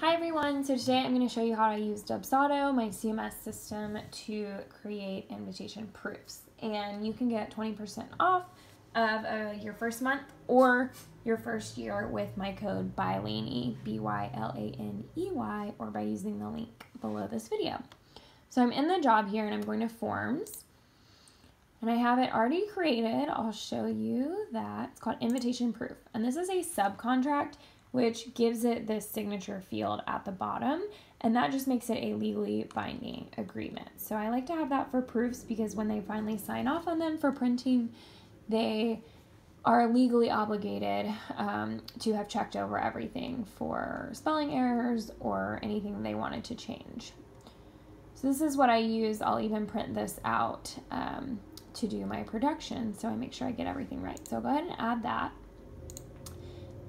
Hi everyone, so today I'm going to show you how I use Dubsado, my CMS system, to create invitation proofs. And you can get 20% off of your first month or your first year with my code by Laney, B-Y-L-A-N-E-Y, or by using the link below this video. So I'm in the job here and I'm going to forms. And I have it already created. I'll show you that. It's called invitation proof. And this is a subcontract, which gives it this signature field at the bottom, and that just makes it a legally binding agreement. So I like to have that for proofs because when they finally sign off on them for printing, they are legally obligated to have checked over everything for spelling errors or anything they wanted to change. So this is what I use. I'll even print this out to do my production, so I make sure I get everything right. So I'll go ahead and add that,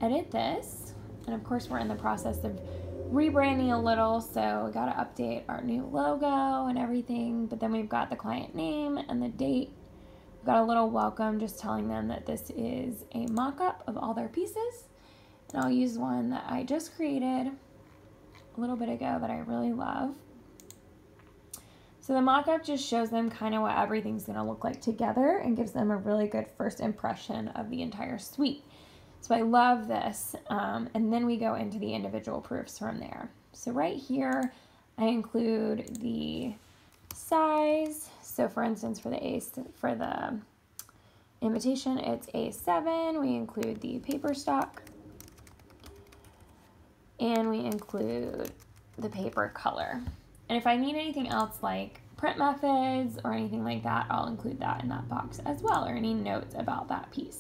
edit this. And of course we're in the process of rebranding a little, so we gotta update our new logo and everything, but then we've got the client name and the date. We've got a little welcome just telling them that this is a mock-up of all their pieces. And I'll use one that I just created a little bit ago that I really love. So the mock-up just shows them kind of what everything's gonna look like together and gives them a really good first impression of the entire suite. So I love this, and then we go into the individual proofs from there. So right here, I include the size. So for instance, for the invitation, it's A7. We include the paper stock, and we include the paper color. And if I need anything else like print methods or anything like that, I'll include that in that box as well, or any notes about that piece.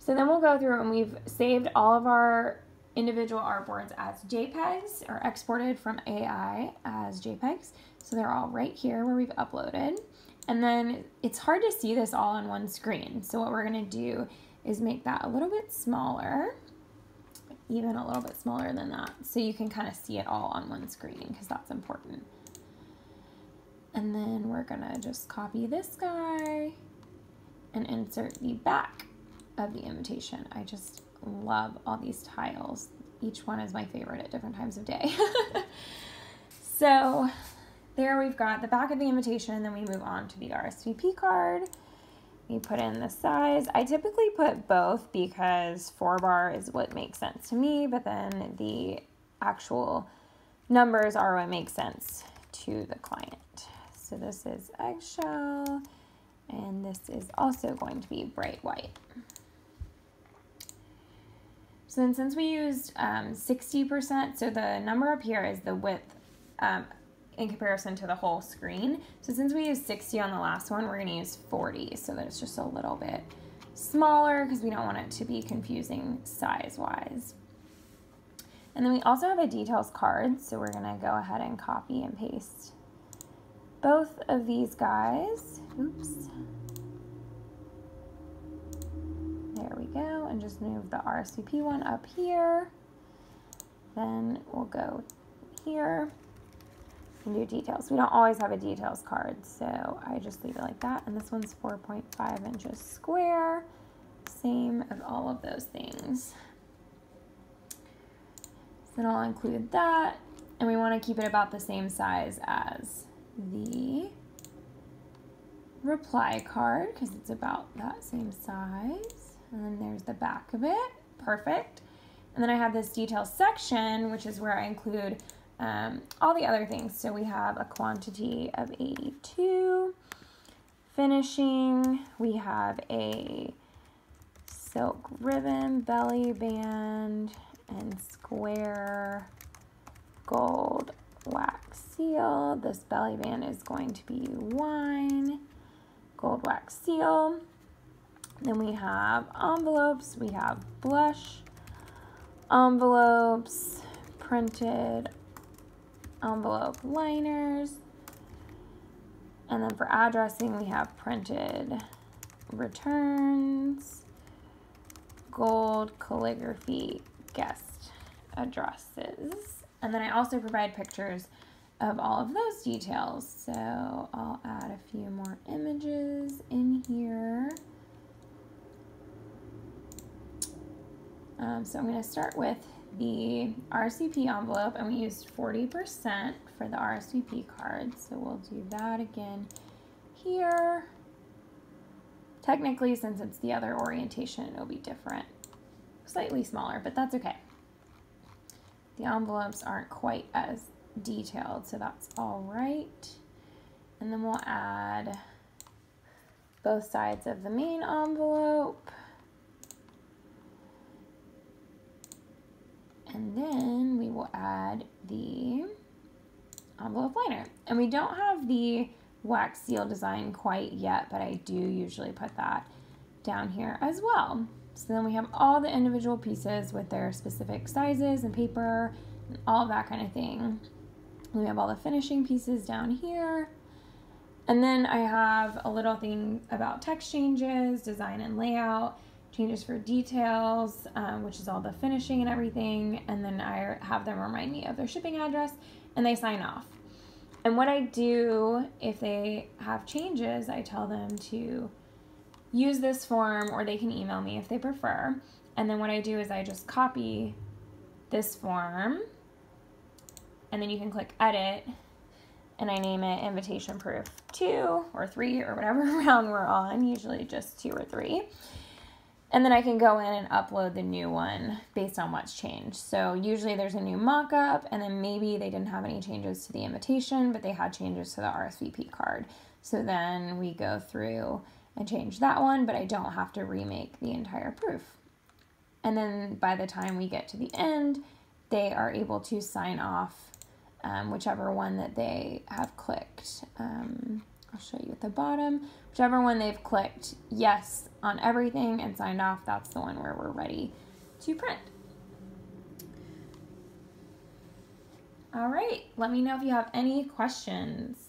So then we'll go through and we've saved all of our individual artboards as JPEGs or exported from AI as JPEGs. So they're all right here where we've uploaded. And then it's hard to see this all on one screen. So what we're gonna do is make that a little bit smaller, even a little bit smaller than that. So you can kind of see it all on one screen because that's important. And then we're gonna just copy this guy and insert the back of the invitation. I just love all these tiles. Each one is my favorite at different times of day. So there we've got the back of the invitation, and then we move on to the RSVP card. We put in the size. I typically put both because 4 bar is what makes sense to me, but then the actual numbers are what makes sense to the client. So this is eggshell, and this is also going to be bright white. So then since we used 60%, so the number up here is the width in comparison to the whole screen. So since we used 60 on the last one, we're gonna use 40, so that it's just a little bit smaller because we don't want it to be confusing size-wise. And then we also have a details card, so we're gonna go ahead and copy and paste both of these guys. Oops. There we go, and just move the RSVP one up here. Then we'll go here and do details. We don't always have a details card, so I just leave it like that. And this one's 4.5 inches square, same as all of those things. So then I'll include that, and we want to keep it about the same size as the reply card because it's about that same size. And then there's the back of it. Perfect. And then I have this detail section, which is where I include all the other things. So we have a quantity of 82, finishing, we have a silk ribbon, belly band, and square gold wax seal. This belly band is going to be wine, gold wax seal. Then we have envelopes, we have blush envelopes, printed envelope liners, and then for addressing we have printed returns, gold calligraphy guest addresses. And then I also provide pictures of all of those details. So I'll add a few more images in here. So I'm going to start with the RSVP envelope, and we used 40% for the RSVP card. So we'll do that again here. Technically, since it's the other orientation, it'll be different, slightly smaller, but that's okay. The envelopes aren't quite as detailed, so that's all right. And then we'll add both sides of the main envelope. And then we will add the envelope liner. And we don't have the wax seal design quite yet, but I do usually put that down here as well. So then we have all the individual pieces with their specific sizes and paper and all that kind of thing. And we have all the finishing pieces down here. And then I have a little thing about text changes, design and layout, changes for details, which is all the finishing and everything. And then I have them remind me of their shipping address and they sign off. And what I do if they have changes, I tell them to use this form or they can email me if they prefer. And then what I do is I just copy this form and then you can click edit. And I name it invitation proof 2 or 3 or whatever round we're on, usually just 2 or 3. And then I can go in and upload the new one based on what's changed. So usually there's a new mock-up and then maybe they didn't have any changes to the invitation, but they had changes to the RSVP card. So then we go through and change that one, but I don't have to remake the entire proof. And then by the time we get to the end, they are able to sign off whichever one that they have clicked. I'll show you at the bottom. Whichever one they've clicked yes on everything and signed off, that's the one where we're ready to print. All right, let me know if you have any questions.